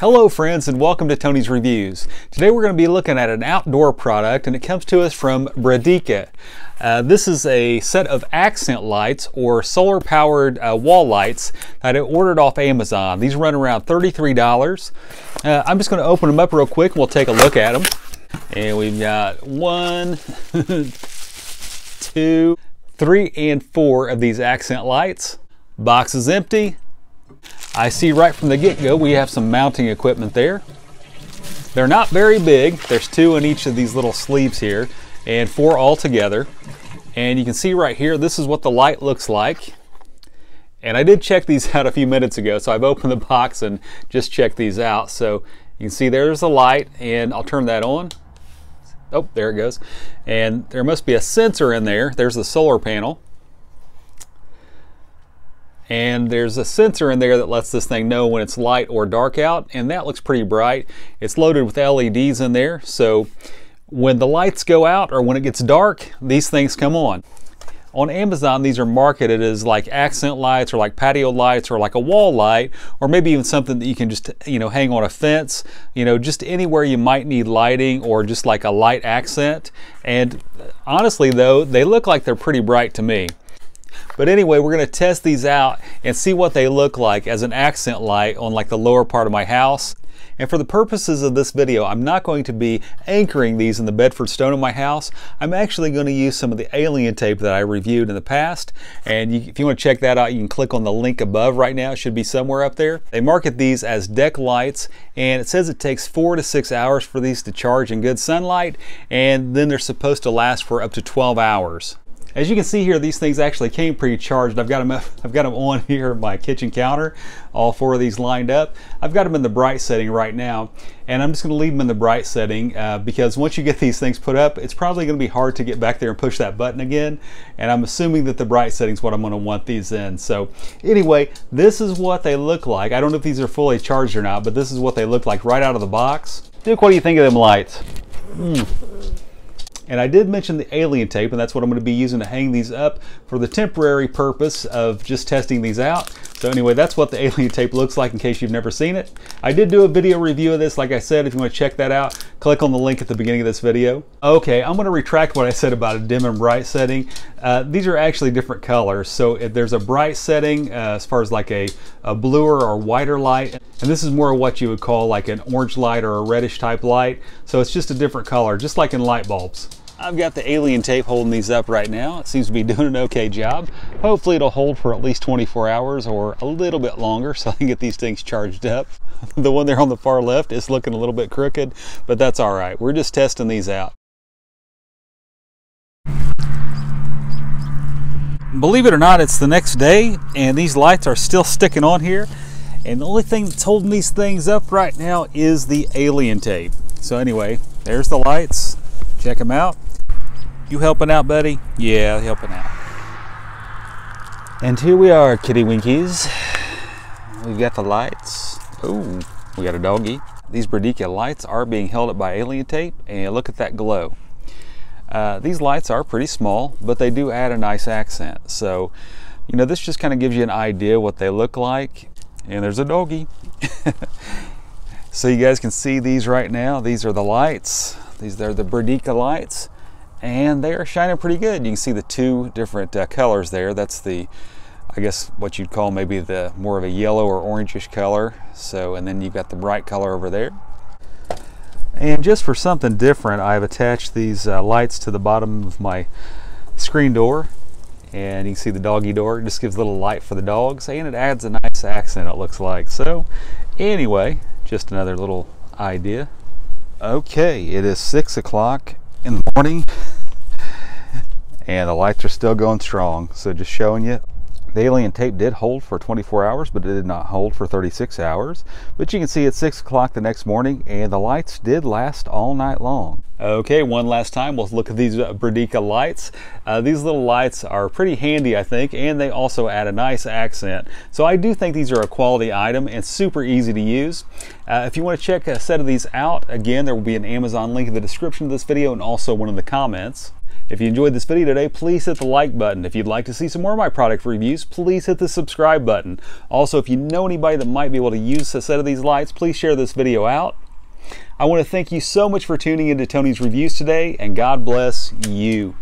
Hello friends, and welcome to Tony's Reviews. Today we're going to be looking at an outdoor product, and it comes to us from Bridika. This is a set of accent lights or solar powered wall lights that I ordered off Amazon. These run around $33. I'm just going to open them up real quick and we'll take a look at them. And we've got one, two, three, and four of these accent lights. Box is empty. I see right from the get-go we have some mounting equipment there. They're not very big. There's two in each of these little sleeves here and four altogether. And you can see right here, this is what the light looks like. And I did check these out a few minutes ago, so I've opened the box and just checked these out. So you can see there's the light, and I'll turn that on. Oh, there it goes. And there must be a sensor in there. There's the solar panel. And there's a sensor in there that lets this thing know when it's light or dark out, and that looks pretty bright. It's loaded with LEDs in there, so when the lights go out or when it gets dark, these things come on. On Amazon, these are marketed as like accent lights or like patio lights or like a wall light, or maybe even something that you can just, hang on a fence, just anywhere you might need lighting or just like a light accent. And honestly though, they look like they're pretty bright to me. But anyway, we're going to test these out and see what they look like as an accent light on like the lower part of my house. And for the purposes of this video, I'm not going to be anchoring these in the Bedford stone of my house. I'm actually going to use some of the alien tape that I reviewed in the past. And if you want to check that out, you can click on the link above right now. It should be somewhere up there. They market these as deck lights, and it says it takes 4 to 6 hours for these to charge in good sunlight. And then they're supposed to last for up to 12 hours. As you can see here, these things actually came pre-charged. I've got them on here at my kitchen counter, all four of these lined up. I've got them in the bright setting right now, and I'm just going to leave them in the bright setting because once you get these things put up, it's probably going to be hard to get back there and push that button again, and I'm assuming that the bright setting is what I'm going to want these in. So anyway, this is what they look like. I don't know if these are fully charged or not, but this is what they look like right out of the box. Duke, what do you think of them lights? And I did mention the alien tape, and that's what I'm going to be using to hang these up for the temporary purpose of just testing these out. So anyway, that's what the alien tape looks like in case you've never seen it. I did do a video review of this. Like I said, if you want to check that out, click on the link at the beginning of this video. Okay, I'm going to retract what I said about a dim and bright setting. These are actually different colors. So if there's a bright setting as far as like a bluer or whiter light, and this is more what you would call like an orange light or a reddish type light. So it's just a different color, just like in light bulbs. I've got the alien tape holding these up right now. It seems to be doing an okay job. Hopefully it'll hold for at least 24 hours or a little bit longer so I can get these things charged up. The one there on the far left is looking a little bit crooked, but that's all right. We're just testing these out. Believe it or not, it's the next day and these lights are still sticking on here. And the only thing that's holding these things up right now is the alien tape. So anyway, there's the lights. Check them out. You helping out, buddy? Yeah, helping out. And here we are, kitty winkies. We've got the lights. Oh, we got a doggy. These Bridika lights are being held up by alien tape, and look at that glow. These lights are pretty small, but they do add a nice accent. So, this just kind of gives you an idea what they look like. And there's a doggy. So you guys can see these right now. These are the lights. These are the Bridika lights, and they are shining pretty good. You can see the two different colors there. That's the, I guess what you'd call maybe the more of a yellow or orangish color. So, and then you've got the bright color over there. And just for something different, I've attached these lights to the bottom of my screen door. And you can see the doggy door. It just gives a little light for the dogs, and it adds a nice accent, it looks like. So anyway, just another little idea. Okay, it is 6 o'clock in the morning and the lights are still going strong. So just showing you, the alien tape did hold for 24 hours, but it did not hold for 36 hours. But you can see it's 6 o'clock the next morning and the lights did last all night long. Okay, one last time, we'll look at these Bridika lights. These little lights are pretty handy, I think, and they also add a nice accent. So I do think these are a quality item and super easy to use. If you want to check a set of these out, again, there will be an Amazon link in the description of this video and also one in the comments. If you enjoyed this video today, please hit the like button. If you'd like to see some more of my product reviews, please hit the subscribe button. Also, if you know anybody that might be able to use a set of these lights, please share this video out. I want to thank you so much for tuning into Tony's Reviews today, and God bless you.